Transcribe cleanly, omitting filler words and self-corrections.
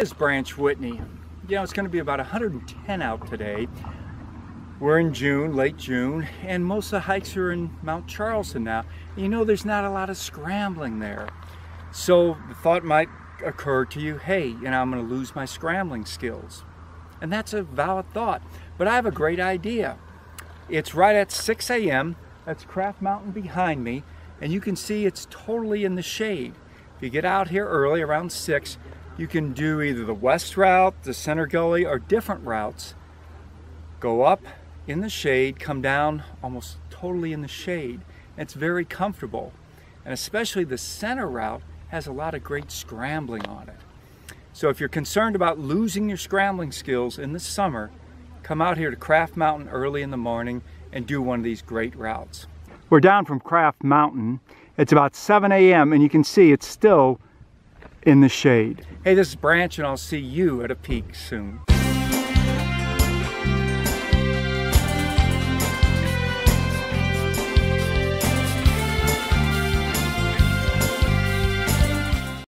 is Branch Whitney. You know, it's going to be about 110 out today. We're in June, late June, and most of the hikes are in Mount Charleston now. You know, there's not a lot of scrambling there. So the thought might occur to you, hey, you know, I'm going to lose my scrambling skills. And that's a valid thought, but I have a great idea. It's right at 6 a.m. That's Kraft Mountain behind me, and you can see it's totally in the shade. If you get out here early, around 6, you can do either the west route, the center gully, or different routes. Go up in the shade, come down almost totally in the shade. It's very comfortable, and especially the center route has a lot of great scrambling on it. So if you're concerned about losing your scrambling skills in the summer, come out here to Kraft Mountain early in the morning and do one of these great routes. We're down from Kraft Mountain. It's about 7 a.m. and you can see it's still in the shade. Hey, this is Branch, and I'll see you at a peak soon.